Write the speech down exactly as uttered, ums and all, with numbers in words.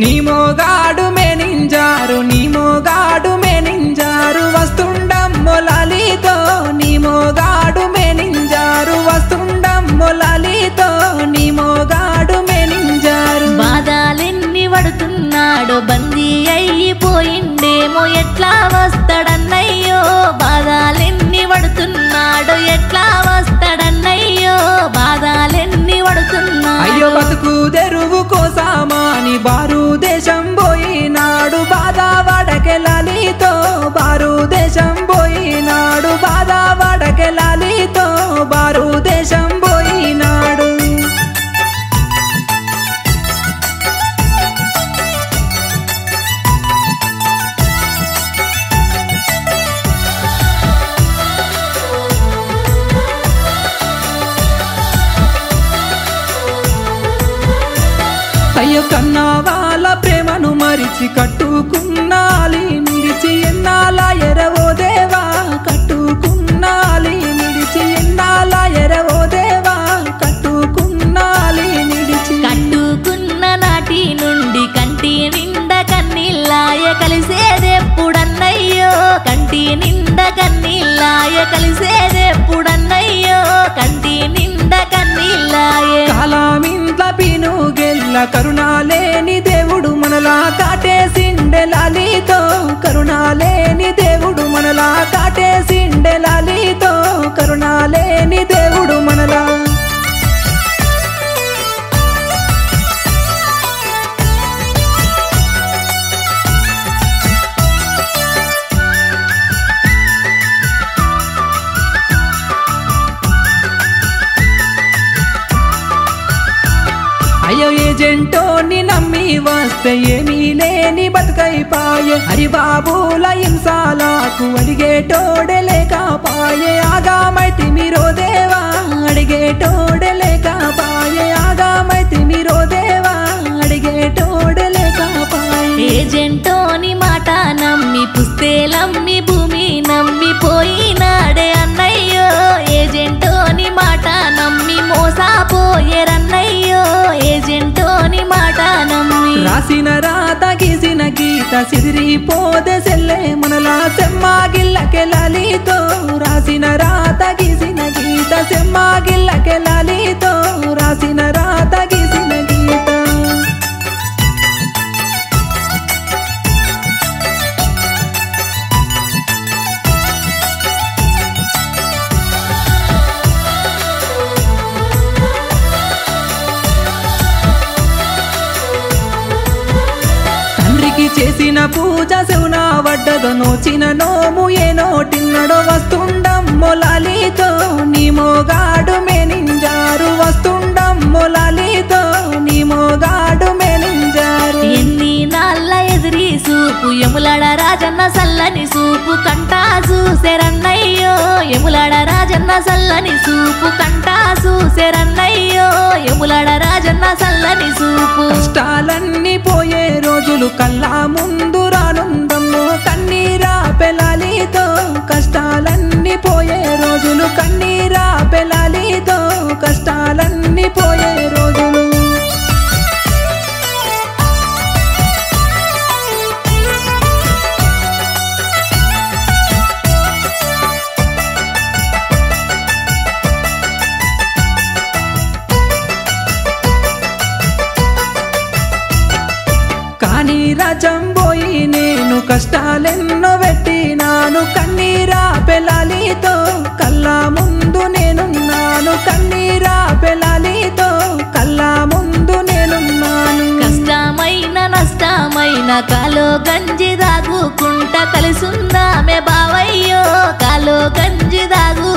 నీ మోగాడు మెనింజారు నీ మోగాడు మెనింజారు వస్తుండమ్మో లలితో నీ మోగాడు మెనింజారు వస్తుండమ్మో లలితో నీ మోగాడు మెనింజారు బాధలెన్ని వడుతున్నాడు బందీ అయిపోయిండేమో ఎట్లా వస్తాడన్నయ్యో బాధలెన్ని వడుతున్నాడు ఎట్లా వస్తాడన్నయ్యో బాధలెన్ని వడుతున్నాడు అయ్యో బతుకు దెరువు కోసమా బారు దేశం పోయినాడు బాధ వడకే లలితో బారు దేశం పోయినాడు బాధ వడకే లలితో బారు దేశం పోయినాడు అయ్యో కన్నా వాళ్ళ ప్రేమను మరిచి కట్టుకున్నాలి మిడిచి ఎన్నాల ఎరవో దేవా కట్టుకున్నాలి మిడిచి ఎన్నాల ఎరవో దేవా కట్టుకున్నాలి మిడిచి కట్టుకున్న నాటి నుండి కంటి నిండా కన్నీళ్ళాయ కలిసేదెప్పుడన్నయ్యో కంటి నిండా కన్నీళ్ళాయ కలిసేదెప్పుడన్నయ్యో కంటి నిండా కన్నీళ్ళాయ కాలమింట్ల పినుగెల్ల కరుణాలేని దేవుడు మనలా కాటేసిండే లలితో కరుణాలేని దేవుడు మనలా కాటేసిండే లలితో కరుణాలేని దేవుడు మనలా అయ్యో ఏజెంటో ని నమ్మి వస్తే ఏమీ లేని బతుకైపాయే హరిబాబుల హింసాలకు అడిగేటోడే లేకపాయే ఆగామైతి మీరో దేవా అడిగేటోడే లేకపాయే ఆగామైతి మీరో దేవా అడిగేటోడే లేకపాయే ఏజెంటో ని మాట నమ్మి పుస్తేలమ్మి భూమి నమ్మి పోయినాడే అన్నయ్యో ఏజెంటో ని మాట నమ్మి మోసపోయేరన్నయ్యో ఏజెంటోని మాట నమ్మి రాసిన రాత గీసిన గీత సిదిరిపోదే సెల్లే మనలా సెమ్మాగిల్లకే లలితో రాసిన రాత గీసిన గీత సెమ్మాగిల్లకే లలితో రాసిన రాత గీసిన గీత చేసిన పూజ శివున వడ్డదో నోచిన నోము ఏ నోటిన్నడో వస్తుండమ్మో లలితో నీ మోగాడు మెనింజారు వస్తుండమ్మో లలితో నీ మోగాడు మెనింజారు ఎన్ని నాళ్ళ ఎదిరి సూపు యములాడ రాజన్న సల్లని సూపు కంటా చూసేరన్నయ్యో యములాడ రాజన్న సల్లని సూపు కంటా చూసేరన్నయ్యో యములాడ రాజన్న సల్లని సూపు కష్టాలన్నీ పోయే రోజులు కల్లా ముందు రానుందమ్మో కన్నీరాపే లలితో కష్టాలన్నీ పోయే రోజులు కన్నీరాపే లలితో కష్టాలన్నీ పోయే రోజులు రాజంబోయి నేను కష్టాలెన్నో పెట్టినాను కన్నీరాపే లలితో కల్లా ముందు నేనున్నాను కన్నీరాపే లలితో కల్లా ముందు నేనున్నాను కష్టమైన నష్టమైన కాలో గంజి దాగుకుంటా కలిసుందామే బావయ్యో కాలో గంజి దాగు